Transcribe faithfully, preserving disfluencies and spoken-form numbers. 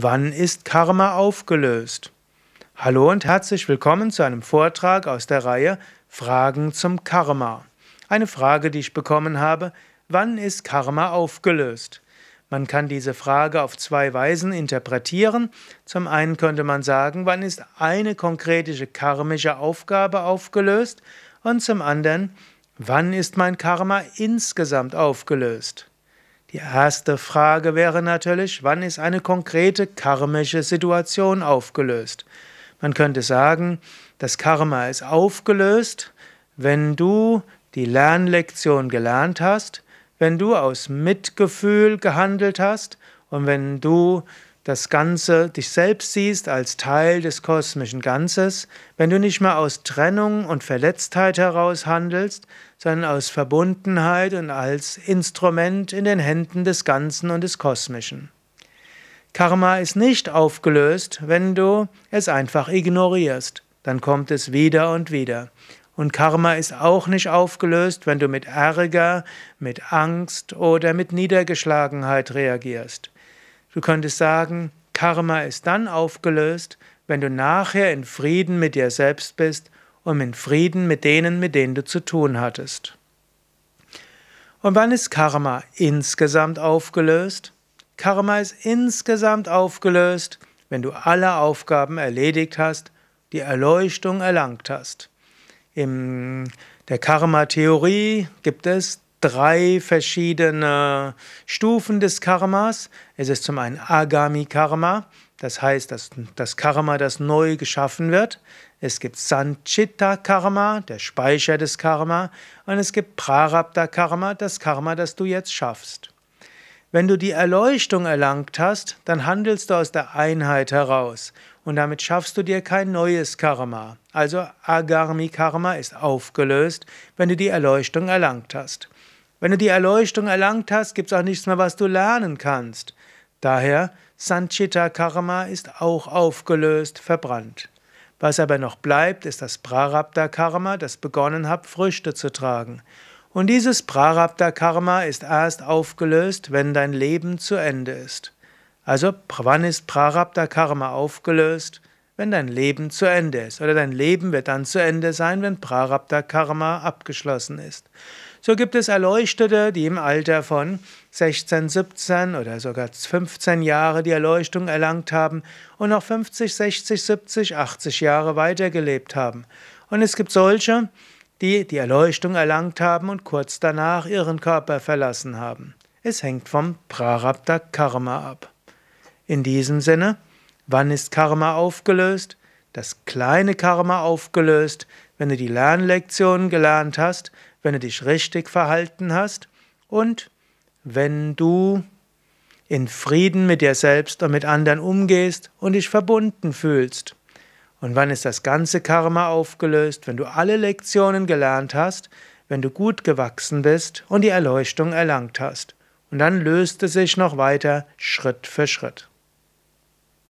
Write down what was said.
Wann ist Karma aufgelöst? Hallo und herzlich willkommen zu einem Vortrag aus der Reihe Fragen zum Karma. Eine Frage, die ich bekommen habe: Wann ist Karma aufgelöst? Man kann diese Frage auf zwei Weisen interpretieren. Zum einen könnte man sagen, wann ist eine konkrete karmische Aufgabe aufgelöst? Und zum anderen, wann ist mein Karma insgesamt aufgelöst? Die erste Frage wäre natürlich, wann ist eine konkrete karmische Situation aufgelöst? Man könnte sagen, das Karma ist aufgelöst, wenn du die Lernlektion gelernt hast, wenn du aus Mitgefühl gehandelt hast und wenn du das Ganze dich selbst siehst als Teil des kosmischen Ganzes, wenn du nicht mehr aus Trennung und Verletztheit heraus handelst, sondern aus Verbundenheit und als Instrument in den Händen des Ganzen und des Kosmischen. Karma ist nicht aufgelöst, wenn du es einfach ignorierst. Dann kommt es wieder und wieder. Und Karma ist auch nicht aufgelöst, wenn du mit Ärger, mit Angst oder mit Niedergeschlagenheit reagierst. Du könntest sagen, Karma ist dann aufgelöst, wenn du nachher in Frieden mit dir selbst bist und in Frieden mit denen, mit denen du zu tun hattest. Und wann ist Karma insgesamt aufgelöst? Karma ist insgesamt aufgelöst, wenn du alle Aufgaben erledigt hast, die Erleuchtung erlangt hast. In der Karma-Theorie gibt es drei verschiedene Stufen des Karmas. Es ist zum einen Agami-Karma, das heißt, dass das Karma, das neu geschaffen wird. Es gibt Sanchita-Karma, der Speicher des Karma. Und es gibt Prarabdha-Karma, das Karma, das du jetzt schaffst. Wenn du die Erleuchtung erlangt hast, dann handelst du aus der Einheit heraus. Und damit schaffst du dir kein neues Karma. Also Agami-Karma ist aufgelöst, wenn du die Erleuchtung erlangt hast. Wenn du die Erleuchtung erlangt hast, gibt es auch nichts mehr, was du lernen kannst. Daher, Sanchita-Karma ist auch aufgelöst, verbrannt. Was aber noch bleibt, ist das Prarabdha-Karma, das begonnen hat, Früchte zu tragen. Und dieses Prarabdha-Karma ist erst aufgelöst, wenn dein Leben zu Ende ist. Also, wann ist Prarabdha-Karma aufgelöst? Wenn dein Leben zu Ende ist. Oder dein Leben wird dann zu Ende sein, wenn Prarabdha-Karma abgeschlossen ist. So gibt es Erleuchtete, die im Alter von sechzehn, siebzehn oder sogar fünfzehn Jahre die Erleuchtung erlangt haben und noch fünfzig, sechzig, siebzig, achtzig Jahre weitergelebt haben. Und es gibt solche, die die Erleuchtung erlangt haben und kurz danach ihren Körper verlassen haben. Es hängt vom Prarabdha-Karma ab. In diesem Sinne, wann ist Karma aufgelöst? Das kleine Karma aufgelöst, wenn du die Lernlektionen gelernt hast, wenn du dich richtig verhalten hast und wenn du in Frieden mit dir selbst und mit anderen umgehst und dich verbunden fühlst. Und wann ist das ganze Karma aufgelöst? Wenn du alle Lektionen gelernt hast, wenn du gut gewachsen bist und die Erleuchtung erlangt hast. Und dann löst es sich noch weiter Schritt für Schritt.